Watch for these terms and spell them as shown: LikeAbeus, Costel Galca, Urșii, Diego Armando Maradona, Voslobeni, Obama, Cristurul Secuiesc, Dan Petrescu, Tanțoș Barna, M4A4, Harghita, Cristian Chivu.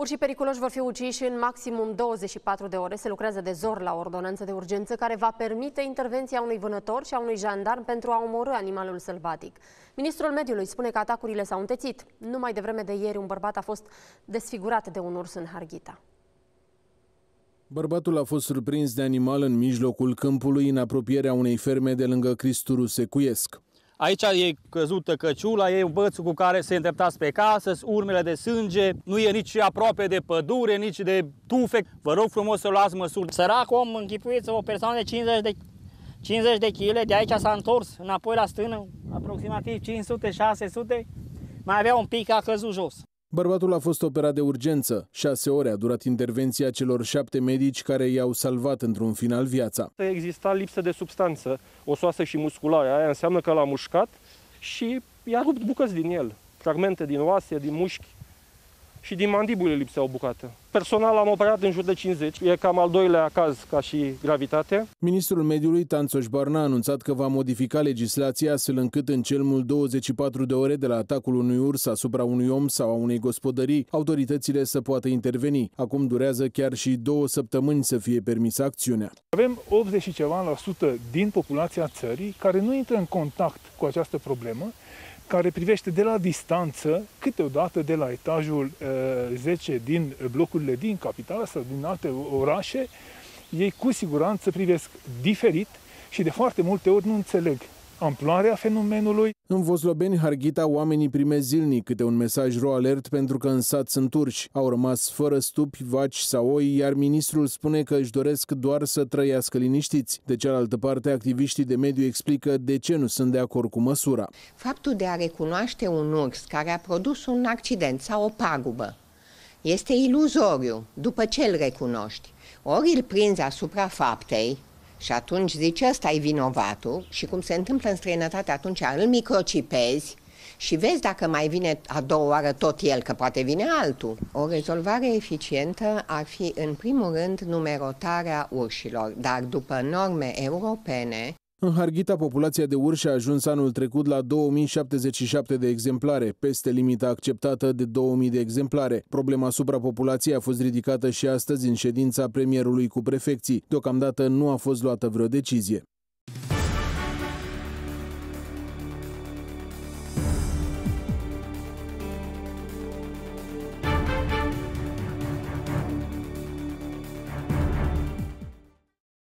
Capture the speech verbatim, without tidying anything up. Urșii periculoși vor fi uciși în maximum douăzeci și patru de ore. Se lucrează de zor la ordonanță de urgență care va permite intervenția unui vânător și a unui jandarm pentru a omorî animalul sălbatic. Ministrul mediului spune că atacurile s-au întețit. Numai devreme de ieri un bărbat a fost desfigurat de un urs în Harghita. Bărbatul a fost surprins de animal în mijlocul câmpului, în apropierea unei ferme de lângă Cristurul Secuiesc. Aici e căzută căciula, e bățul cu care se îndrepta spre casă, urmele de sânge, nu e nici aproape de pădure, nici de tufe. Vă rog frumos să luați măsuri. Sărac om, închipuiți o persoană de cincizeci de kg, de aici s-a întors înapoi la stână, aproximativ cinci sute șase sute, mai avea un pic, a căzut jos. Bărbatul a fost operat de urgență. Șase ore a durat intervenția celor șapte medici care i-au salvat într-un final viața. Exista lipsă de substanță osoasă și musculară. Aia înseamnă că l-a mușcat și i-a rupt bucăți din el. Fragmente din oase, din mușchi și din mandibule lipsea o bucată. Personal am operat în jur de cincizeci. E cam al doilea caz ca și gravitate. Ministrul mediului Tanțoș Barna a anunțat că va modifica legislația astfel încât în cel mult douăzeci și patru de ore de la atacul unui urs asupra unui om sau a unei gospodării, autoritățile să poată interveni. Acum durează chiar și două săptămâni să fie permisă acțiunea. Avem optzeci și ceva la sută din populația țării care nu intră în contact cu această problemă, care privește de la distanță, câteodată de la etajul zece din blocurile din capitală sau din alte orașe. Ei cu siguranță privesc diferit și de foarte multe ori nu înțeleg amploarea fenomenului. În Voslobeni, Harghita, oamenii primesc zilnic câte un mesaj ro alert pentru că în sat sunt urși. Au rămas fără stupi, vaci sau oi, iar ministrul spune că își doresc doar să trăiască liniștiți. De cealaltă parte, activiștii de mediu explică de ce nu sunt de acord cu măsura. Faptul de a recunoaște un urs care a produs un accident sau o pagubă este iluzoriu după ce îl recunoști. Ori îl prinzi asupra faptei, și atunci zici, ăsta e vinovatul, și cum se întâmplă în străinătate, atunci îl microcipezi și vezi dacă mai vine a doua oară tot el, că poate vine altul. O rezolvare eficientă ar fi, în primul rând, numerotarea urșilor, dar după norme europene. În Harghita, populația de urși a ajuns anul trecut la două mii șaptezeci și șapte de exemplare, peste limita acceptată de două mii de exemplare. Problema suprapopulației a fost ridicată și astăzi în ședința premierului cu prefecții. Deocamdată nu a fost luată vreo decizie.